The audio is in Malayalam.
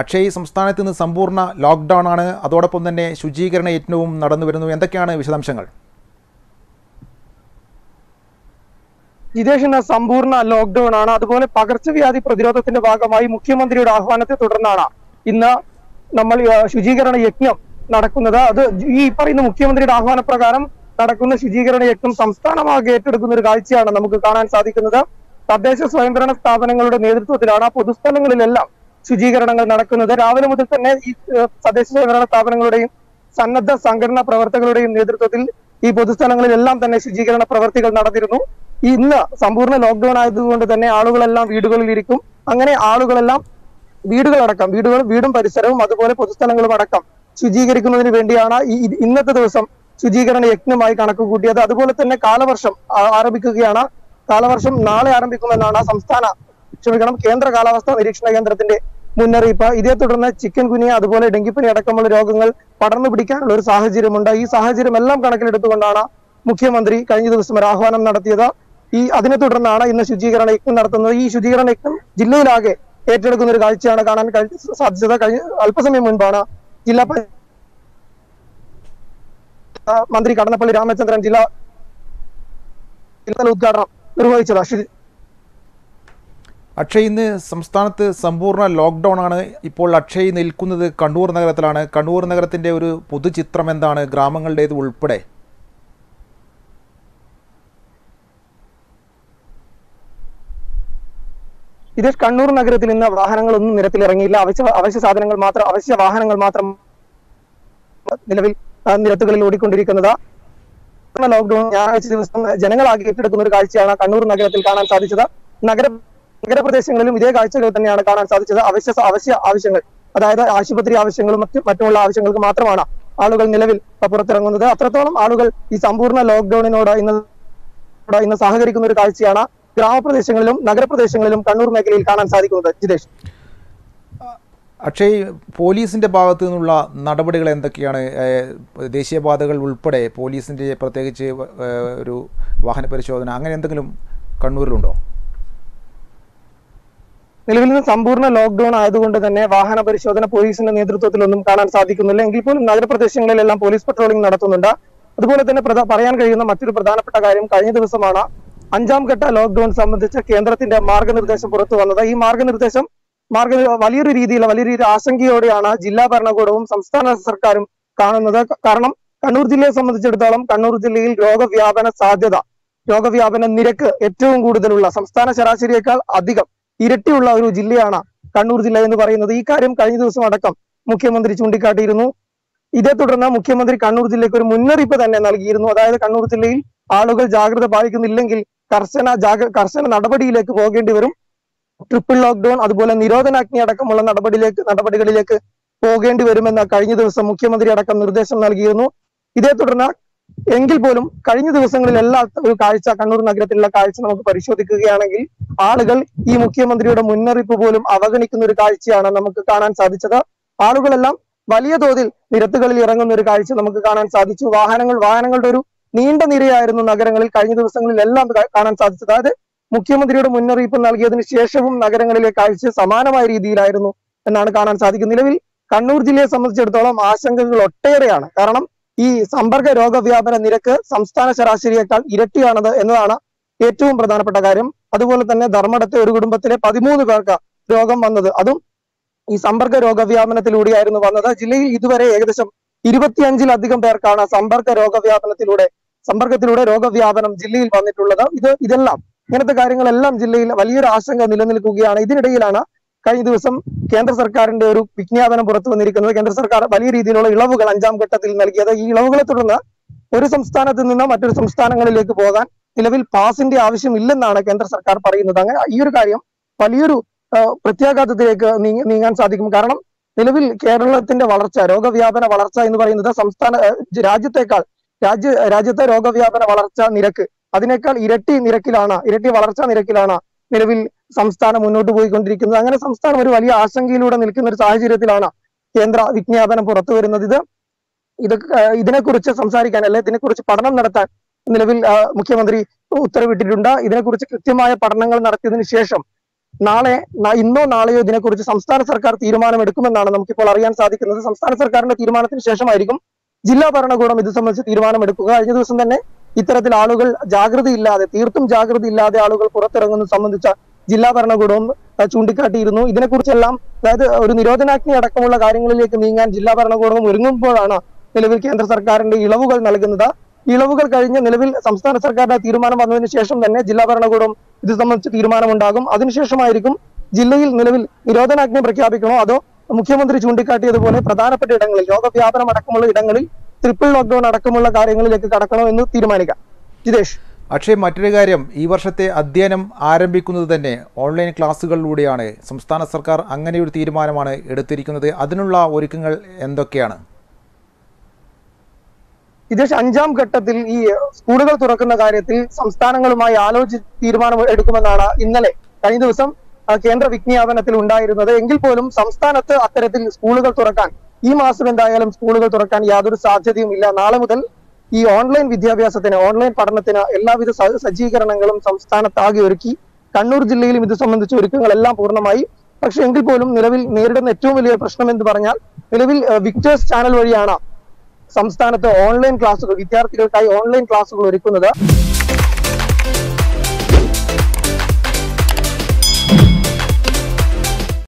അക്ഷയ സംസ്ഥാനത്ത് നിന്ന് സമ്പൂർണ്ണ ലോക്ക്ഡൗൺ ആണ്. അതോടൊപ്പം തന്നെ ശുചീകരണ യജ്ഞവും നടന്നു വരുന്നു. എന്തൊക്കെയാണ് വിശദാംശങ്ങൾ? വിദേശന സമ്പൂർണ്ണ ലോക്ക്ഡൌൺ ആണ്. അതുപോലെ പകർച്ചവ്യാധി പ്രതിരോധത്തിന്റെ ഭാഗമായി മുഖ്യമന്ത്രിയുടെ ആഹ്വാനത്തെ തുടർന്നാണ് ഇന്ന് നമ്മൾ ശുചീകരണ യജ്ഞം നടക്കുന്നത്. അത് ഈ പറയുന്ന മുഖ്യമന്ത്രിയുടെ ആഹ്വാനപ്രകാരം നടക്കുന്ന ശുചീകരണ യജ്ഞം സംസ്ഥാനമാകെ ഏറ്റെടുക്കുന്ന ഒരു കാഴ്ചയാണ് നമുക്ക് കാണാൻ സാധിക്കുന്നത്. തദ്ദേശ സ്വയംഭരണ സ്ഥാപനങ്ങളുടെ നേതൃത്വത്തിലാണ് പൊതുസ്ഥലങ്ങളിലെല്ലാം ശുചീകരണങ്ങൾ നടക്കുന്നത്. രാവിലെ മുതൽ തന്നെ ഈ തദ്ദേശ സ്വയംഭരണ സ്ഥാപനങ്ങളുടെയും സന്നദ്ധ സംഘടനാ പ്രവർത്തകരുടെയും നേതൃത്വത്തിൽ ഈ പൊതുസ്ഥലങ്ങളിലെല്ലാം തന്നെ ശുചീകരണ പ്രവർത്തികൾ നടന്നിരുന്നു. ഇന്ന് സമ്പൂർണ്ണ ലോക്ക്ഡൌൺ ആയതുകൊണ്ട് തന്നെ ആളുകളെല്ലാം വീടുകളിലിരിക്കും. അങ്ങനെ ആളുകളെല്ലാം വീടുകളടക്കം വീടും പരിസരവും അതുപോലെ പൊതുസ്ഥലങ്ങളും അടക്കം ശുചീകരിക്കുന്നതിന് വേണ്ടിയാണ് ഈ ഇന്നത്തെ ദിവസം ശുചീകരണ യജ്ഞമായി കണക്ക് കൂട്ടിയത്. അതുപോലെ തന്നെ കാലവർഷം ആരംഭിക്കുകയാണ്. കാലവർഷം നാളെ ആരംഭിക്കുമെന്നാണ് കേന്ദ്ര കാലാവസ്ഥാ നിരീക്ഷണ കേന്ദ്രത്തിന്റെ മുന്നറിയിപ്പ്. ഇതേ തുടർന്ന് ചിക്കൻ ഗുനിയ അതുപോലെ ഡെങ്കിപ്പനി അടക്കമുള്ള രോഗങ്ങൾ പടർന്നു പിടിക്കാനുള്ള ഒരു സാഹചര്യമുണ്ട്. ഈ സാഹചര്യം എല്ലാം കണക്കിലെടുത്തുകൊണ്ടാണ് മുഖ്യമന്ത്രി കഴിഞ്ഞ ദിവസം ഒരു ആഹ്വാനം നടത്തിയത്. അതിനെ തുടർന്നാണ് ഇന്ന് ശുചീകരണ യജ്ഞം നടത്തുന്നത്. ഈ ശുചീകരണ യജ്ഞം ജില്ലയിലാകെ ഏറ്റെടുക്കുന്ന ഒരു കാഴ്ചയാണ് കാണാൻ സാധിച്ചത്. അല്പസമയം മുൻപാണ് ജില്ലാ മന്ത്രി കടന്നപ്പള്ളി രാമചന്ദ്രൻ ജില്ലാ ഉദ്ഘാടനം നിർവഹിച്ചത്. അക്ഷയ്, ഇന്ന് സംസ്ഥാനത്ത് സമ്പൂർണ്ണ ലോക്ക്ഡൗൺ ആണ്. ഇപ്പോൾ അക്ഷയ് നിൽക്കുന്നത് കണ്ണൂർ നഗരത്തിലാണ്. കണ്ണൂർ നഗരത്തിന്റെ ഒരു പൊതുചിത്രം എന്താണ്, ഗ്രാമങ്ങളുടേത് ഉൾപ്പെടെ? ഇത് കണ്ണൂർ നഗരത്തിൽ ഇന്ന് വാഹനങ്ങളൊന്നും നിരത്തിലിറങ്ങിയില്ല. അവശ്യ വാഹനങ്ങൾ മാത്രം നിലവിൽ നിരത്തുകളിൽ ഓടിക്കൊണ്ടിരിക്കുന്നത്. ലോക്ക്ഡൌൺ ഞായറാഴ്ച ദിവസം ജനങ്ങളാകെ ഏറ്റെടുക്കുന്ന ഒരു കാഴ്ചയാണ് കണ്ണൂർ നഗരത്തിൽ കാണാൻ സാധിച്ചത്. നഗരപ്രദേശങ്ങളിലും ഇതേ കാഴ്ചകൾ തന്നെയാണ് കാണാൻ സാധിച്ചത്. അവശ്യ ആവശ്യങ്ങൾ, അതായത് ആശുപത്രി ആവശ്യങ്ങളും മറ്റുമുള്ള ആവശ്യങ്ങൾക്ക് മാത്രമാണ് ആളുകൾ നിലവിൽ പുറത്തിറങ്ങുന്നത്. അത്രത്തോളം ആളുകൾ ഈ സമ്പൂർണ്ണ ലോക്ക്ഡൌണിനോട് ഇന്ന് സഹകരിക്കുന്ന ഒരു കാഴ്ചയാണ് ഗ്രാമപ്രദേശങ്ങളിലും നഗരപ്രദേശങ്ങളിലും കണ്ണൂർ മേഖലയിൽ കാണാൻ സാധിക്കുന്നത്. ജിതേഷ്, അക്ഷയ്, പോലീസിൻ്റെ ഭാഗത്തു നിന്നുള്ള നടപടികൾ എന്തൊക്കെയാണ്? ദേശീയപാതകൾ ഉൾപ്പെടെ പോലീസിൻ്റെ പ്രത്യേകിച്ച് ഒരു വാഹന പരിശോധന അങ്ങനെ എന്തെങ്കിലും കണ്ണൂരിലുണ്ടോ? നിലവിൽ നിന്ന് സമ്പൂർണ്ണ ലോക്ക്ഡൌൺ ആയതുകൊണ്ട് തന്നെ വാഹന പരിശോധന പോലീസിന്റെ നേതൃത്വത്തിലൊന്നും കാണാൻ സാധിക്കുന്നില്ല. എങ്കിൽ പോലും നഗരപ്രദേശങ്ങളിലെല്ലാം പോലീസ് പട്രോളിംഗ് നടത്തുന്നുണ്ട്. അതുപോലെ തന്നെ പറയാൻ കഴിയുന്ന മറ്റൊരു പ്രധാനപ്പെട്ട കാര്യം, കഴിഞ്ഞ ദിവസമാണ് 5ാം ഘട്ട ലോക്ക്ഡൌൺ സംബന്ധിച്ച കേന്ദ്രത്തിന്റെ മാർഗനിർദ്ദേശം പുറത്തു വന്നത്. ഈ വലിയൊരു രീതിയിൽ ആശങ്കയോടെയാണ് ജില്ലാ ഭരണകൂടവും സംസ്ഥാന സർക്കാരും കാണുന്നത്. കാരണം കണ്ണൂർ ജില്ലയെ സംബന്ധിച്ചിടത്തോളം കണ്ണൂർ ജില്ലയിൽ രോഗവ്യാപന നിരക്ക് ഏറ്റവും കൂടുതലുള്ള സംസ്ഥാന ശരാശരിയേക്കാൾ അധികം ഇരട്ടിയുള്ള ഒരു ജില്ലയാണ് കണ്ണൂർ ജില്ല എന്ന് പറയുന്നത്. ഈ കാര്യം കഴിഞ്ഞ ദിവസം അടക്കം മുഖ്യമന്ത്രി ചൂണ്ടിക്കാട്ടിയിരുന്നു. ഇതേ തുടർന്ന് മുഖ്യമന്ത്രി കണ്ണൂർ ജില്ലയ്ക്ക് ഒരു മുന്നറിയിപ്പ് തന്നെ നൽകിയിരുന്നു. അതായത് കണ്ണൂർ ജില്ലയിൽ ആളുകൾ ജാഗ്രത പാലിക്കുന്നില്ലെങ്കിൽ കർശന നടപടിയിലേക്ക് പോകേണ്ടി വരും. ട്രിപ്പിൾ ലോക്ക്ഡൌൺ അതുപോലെ നിരോധനാജ്ഞ അടക്കമുള്ള നടപടികളിലേക്ക് പോകേണ്ടി വരുമെന്ന് കഴിഞ്ഞ ദിവസം മുഖ്യമന്ത്രി അടക്കം നിർദ്ദേശം നൽകിയിരുന്നു. ഇതേ തുടർന്ന് എങ്കിൽ പോലും കഴിഞ്ഞ ദിവസങ്ങളിൽ എല്ലാ ഒരു കാഴ്ച, കണ്ണൂർ നഗരത്തിലുള്ള കാഴ്ച നമുക്ക് പരിശോധിക്കുകയാണെങ്കിൽ ആളുകൾ ഈ മുഖ്യമന്ത്രിയുടെ മുന്നറിയിപ്പ് പോലും അവഗണിക്കുന്ന ഒരു കാഴ്ചയാണ് നമുക്ക് കാണാൻ സാധിച്ചത്. ആളുകളെല്ലാം വലിയ തോതിൽ നിരത്തുകളിൽ ഇറങ്ങുന്ന ഒരു കാഴ്ച നമുക്ക് കാണാൻ സാധിച്ചു. വാഹനങ്ങളുടെ ഒരു നീണ്ട നിരയായിരുന്നു നഗരങ്ങളിൽ കഴിഞ്ഞ ദിവസങ്ങളിലെല്ലാം കാണാൻ സാധിച്ചത്. അതായത് മുഖ്യമന്ത്രിയുടെ മുന്നറിയിപ്പ് നൽകിയതിനു ശേഷവും നഗരങ്ങളിലെ കാഴ്ച സമാനമായ രീതിയിലായിരുന്നു എന്നാണ് കാണാൻ സാധിക്കുന്നത്. നിലവിൽ കണ്ണൂർ ജില്ലയെ സംബന്ധിച്ചിടത്തോളം ആശങ്കകൾ ഒട്ടേറെയാണ്. കാരണം ഈ സമ്പർക്ക രോഗവ്യാപന നിരക്ക് സംസ്ഥാന ശരാശരിയേക്കാൾ ഇരട്ടിയാണത് എന്നതാണ് ഏറ്റവും പ്രധാനപ്പെട്ട കാര്യം. അതുപോലെ തന്നെ ധർമ്മടത്തെ ഒരു കുടുംബത്തിലെ 13 പേർക്ക് രോഗം വന്നത് അതും ഈ സമ്പർക്ക രോഗവ്യാപനത്തിലൂടെയായിരുന്നു വന്നത്. ജില്ലയിൽ ഇതുവരെ ഏകദേശം 25ലധികം പേർക്കാണ് സമ്പർക്കത്തിലൂടെ രോഗവ്യാപനം ജില്ലയിൽ വന്നിട്ടുള്ളത്. ഇങ്ങനത്തെ കാര്യങ്ങളെല്ലാം ജില്ലയിൽ വലിയൊരു ആശങ്ക നിലനിൽക്കുകയാണ്. ഇതിനിടയിലാണ് കഴിഞ്ഞ ദിവസം കേന്ദ്ര സർക്കാരിന്റെ ഒരു വിജ്ഞാപനം പുറത്തു വന്നിരിക്കുന്നത്. കേന്ദ്ര സർക്കാർ വലിയ രീതിയിലുള്ള ഇളവുകൾ 5ാം ഘട്ടത്തിൽ നൽകിയത്. ഈ ഇളവുകളെ തുടർന്ന് ഒരു സംസ്ഥാനത്ത് നിന്ന് മറ്റൊരു സംസ്ഥാനങ്ങളിലേക്ക് പോകാൻ നിലവിൽ പാസിന്റെ ആവശ്യമില്ലെന്നാണ് കേന്ദ്ര സർക്കാർ പറയുന്നത്. അങ്ങനെ ഈ ഒരു കാര്യം വലിയൊരു പ്രത്യാഘാതത്തിലേക്ക് നീങ്ങാൻ സാധിക്കും. കാരണം നിലവിൽ കേരളത്തിന്റെ വളർച്ച, രോഗവ്യാപന വളർച്ച എന്ന് പറയുന്നത് രാജ്യത്തെ രോഗവ്യാപന വളർച്ചാ നിരക്ക് അതിനേക്കാൾ ഇരട്ടി വളർച്ചാ നിരക്കിലാണ് നിലവിൽ സംസ്ഥാനം മുന്നോട്ട് പോയിക്കൊണ്ടിരിക്കുന്നത്. അങ്ങനെ സംസ്ഥാനം ഒരു വലിയ ആശങ്കയിലൂടെ നിൽക്കുന്ന ഒരു സാഹചര്യത്തിലാണ് കേന്ദ്ര വിജ്ഞാപനം പുറത്തു വരുന്നത്. ഇതിനെക്കുറിച്ച് സംസാരിക്കാൻ ഇതിനെക്കുറിച്ച് പഠനം നടത്താൻ നിലവിൽ മുഖ്യമന്ത്രി ഉത്തരവിട്ടിട്ടുണ്ട്. ഇതിനെക്കുറിച്ച് കൃത്യമായ പഠനങ്ങൾ നടത്തിയതിനു ശേഷം നാളെ ഇന്നോ നാളെയോ ഇതിനെക്കുറിച്ച് സംസ്ഥാന സർക്കാർ തീരുമാനമെടുക്കുമെന്നാണ് നമുക്കിപ്പോൾ അറിയാൻ സാധിക്കുന്നത്. സംസ്ഥാന സർക്കാരിന്റെ തീരുമാനത്തിന് ശേഷമായിരിക്കും ജില്ലാ ഭരണകൂടം ഇത് സംബന്ധിച്ച് തീരുമാനമെടുക്കുക. കഴിഞ്ഞ ദിവസം തന്നെ ഇത്തരത്തിൽ ആളുകൾ ജാഗ്രതയില്ലാതെ, തീർത്തും ജാഗ്രതയില്ലാതെ ആളുകൾ പുറത്തിറങ്ങുന്നത് സംബന്ധിച്ച ജില്ലാ ഭരണകൂടവും ചൂണ്ടിക്കാട്ടിയിരുന്നു. ഇതിനെക്കുറിച്ചെല്ലാം, അതായത് ഒരു നിരോധനാജ്ഞ അടക്കമുള്ള കാര്യങ്ങളിലേക്ക് നീങ്ങാൻ ജില്ലാ ഭരണകൂടം ഒരുങ്ങുമ്പോഴാണ് നിലവിൽ കേന്ദ്ര സർക്കാരിന്റെ ഇളവുകൾ നൽകുന്നത്. ഇളവുകൾ കഴിഞ്ഞ് നിലവിൽ സംസ്ഥാന സർക്കാരിന്റെ തീരുമാനം വന്നതിന് ശേഷം തന്നെ ജില്ലാ ഭരണകൂടം ഇത് സംബന്ധിച്ച് തീരുമാനമുണ്ടാകും. അതിനുശേഷമായിരിക്കും ജില്ലയിൽ നിലവിൽ നിരോധനാജ്ഞ പ്രഖ്യാപിക്കണോ അതോ മുഖ്യമന്ത്രി ചൂണ്ടിക്കാട്ടിയതുപോലെ പ്രധാനപ്പെട്ട ഇടങ്ങളിൽ, രോഗവ്യാപനം അടക്കമുള്ള ഇടങ്ങളിൽ ട്രിപ്പിൾ ലോക്ക്ഡൌൺ അടക്കമുള്ള കാര്യങ്ങളിലേക്ക് കടക്കണോ എന്ന് തീരുമാനിക്കാം. ജിതേഷ്. അക്ഷയ്, മറ്റൊരു കാര്യം, ഈ വർഷത്തെ അധ്യയനം ആരംഭിക്കുന്നത് തന്നെ ഓൺലൈൻ ക്ലാസ്സുകളിലൂടെയാണ്. സംസ്ഥാന സർക്കാർ അങ്ങനെയൊരു തീരുമാനമാണ് എടുത്തിരിക്കുന്നത്. അതിനുള്ള ഒരുക്കങ്ങൾ എന്തൊക്കെയാണ്? ഇതേഷ്, അഞ്ചാം ഘട്ടത്തിൽ ഈ സ്കൂളുകൾ തുറക്കുന്ന കാര്യത്തിൽ സംസ്ഥാനങ്ങളുമായി ആലോചിച്ച് തീരുമാനം എടുക്കുമെന്നാണ് ഇന്നലെ, കഴിഞ്ഞ ദിവസം കേന്ദ്ര വിജ്ഞാപനത്തിൽ ഉണ്ടായിരുന്നത്. എങ്കിൽ പോലും സംസ്ഥാനത്ത് അത്തരത്തിൽ സ്കൂളുകൾ തുറക്കാൻ, ഈ മാസം എന്തായാലും സ്കൂളുകൾ തുറക്കാൻ യാതൊരു സാധ്യതയും ഇല്ല. നാളെ മുതൽ ഈ ഓൺലൈൻ വിദ്യാഭ്യാസത്തിന്, ഓൺലൈൻ പഠനത്തിന് എല്ലാവിധ സജ്ജീകരണങ്ങളും സംസ്ഥാനത്താകെ ഒരുക്കി. കണ്ണൂർ ജില്ലയിലും ഇത് സംബന്ധിച്ച ഒരുക്കങ്ങളെല്ലാം പൂർണ്ണമായി. പക്ഷെ എങ്കിൽ പോലും നിലവിൽ നേരിടുന്ന ഏറ്റവും വലിയ പ്രശ്നം എന്ന് പറഞ്ഞാൽ നിലവിൽ വിക്ടേഴ്സ് ചാനൽ വഴിയാണ് സംസ്ഥാനത്ത് ഓൺലൈൻ ക്ലാസുകൾ, വിദ്യാർത്ഥികൾക്കായി ഓൺലൈൻ ക്ലാസുകൾ ഒരുക്കുന്നത്.